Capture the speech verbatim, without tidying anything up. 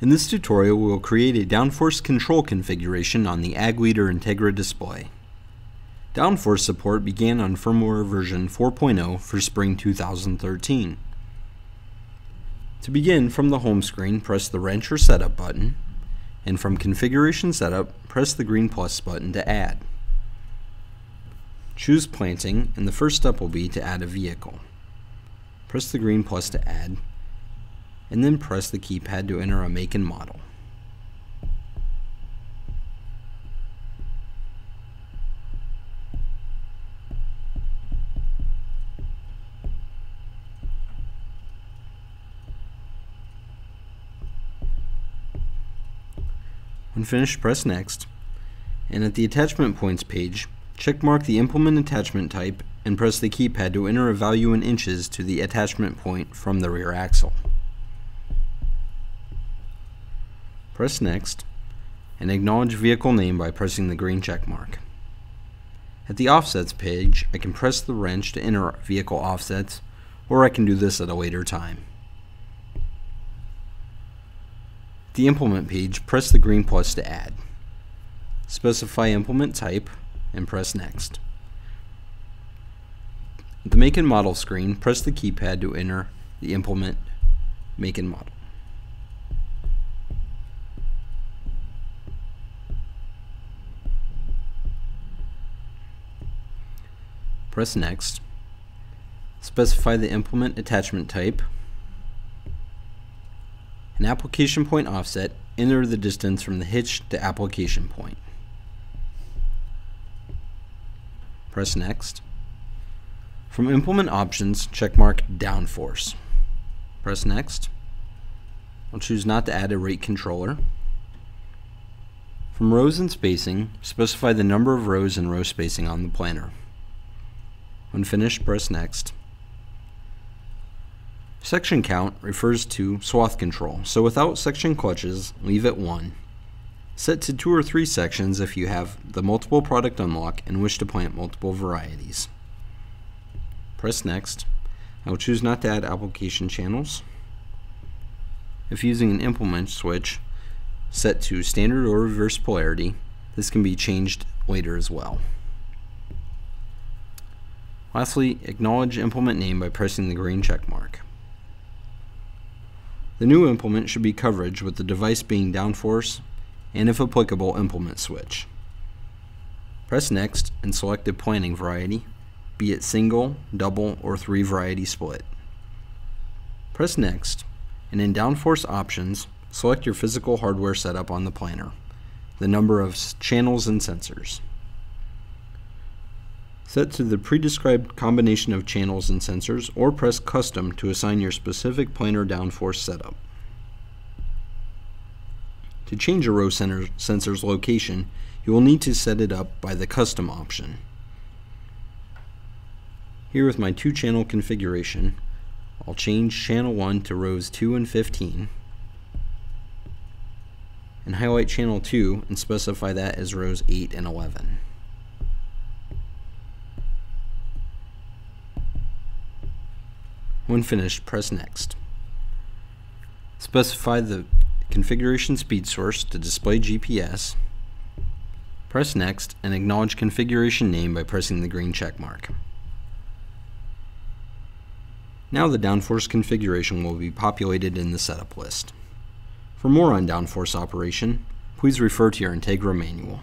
In this tutorial, we will create a downforce control configuration on the Ag Leader Integra display. Downforce support began on firmware version four point oh for spring two thousand thirteen. To begin, from the home screen, press the Wrench or Setup button, and from Configuration Setup, press the green plus button to add. Choose Planting, and the first step will be to add a vehicle. Press the green plus to add, and then press the keypad to enter a make and model. When finished, press Next, and at the Attachment Points page, checkmark the implement attachment type and press the keypad to enter a value in inches to the attachment point from the rear axle. Press Next and acknowledge vehicle name by pressing the green check mark. At the offsets page, I can press the wrench to enter vehicle offsets, or I can do this at a later time. At the implement page, press the green plus to add. Specify implement type and press Next. At the make and model screen, press the keypad to enter the implement make and model. Press Next, specify the implement attachment type, an application point offset, enter the distance from the hitch to application point. Press Next. From implement options, checkmark Downforce. Press Next. I'll choose not to add a rate controller. From rows and spacing, specify the number of rows and row spacing on the planner. When finished, press Next. Section count refers to swath control, so without section clutches, leave it one. Set to two or three sections if you have the multiple product unlock and wish to plant multiple varieties. Press Next. I will choose not to add application channels. If using an implement switch, set to standard or reverse polarity. This can be changed later as well. Lastly, acknowledge implement name by pressing the green check mark. The new implement should be coverage, with the device being downforce and, if applicable, implement switch. Press Next and select a planting variety, be it single, double, or three variety split. Press Next, and in downforce options, select your physical hardware setup on the planner, the number of channels and sensors. Set to the pre-described combination of channels and sensors, or press Custom to assign your specific planar downforce setup. To change a row sensor's location, you will need to set it up by the Custom option. Here, with my two-channel configuration, I'll change channel one to rows two and fifteen, and highlight channel two and specify that as rows eight and eleven. When finished, press Next. Specify the configuration speed source to display G P S. Press Next and acknowledge configuration name by pressing the green check mark. Now the downforce configuration will be populated in the setup list. For more on downforce operation, please refer to your Integra manual.